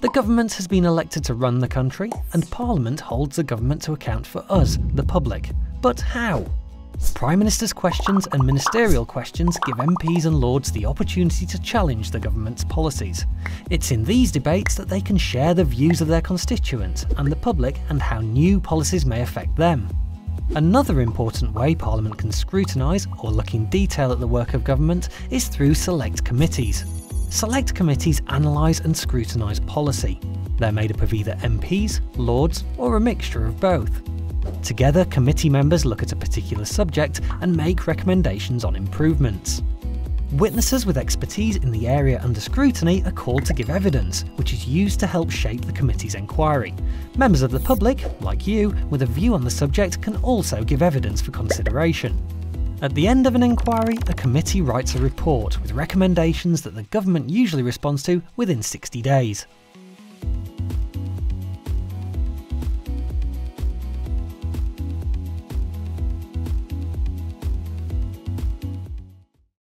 The government has been elected to run the country, and Parliament holds the government to account for us, the public. But how? Prime Minister's questions and ministerial questions give MPs and Lords the opportunity to challenge the government's policies. It's in these debates that they can share the views of their constituents and the public and how new policies may affect them. Another important way Parliament can scrutinise or look in detail at the work of government is through select committees. Select committees analyse and scrutinise policy. They're made up of either MPs, Lords, or a mixture of both. Together, committee members look at a particular subject and make recommendations on improvements. Witnesses with expertise in the area under scrutiny are called to give evidence, which is used to help shape the committee's inquiry. Members of the public, like you, with a view on the subject can also give evidence for consideration. At the end of an inquiry, a committee writes a report with recommendations that the government usually responds to within 60 days.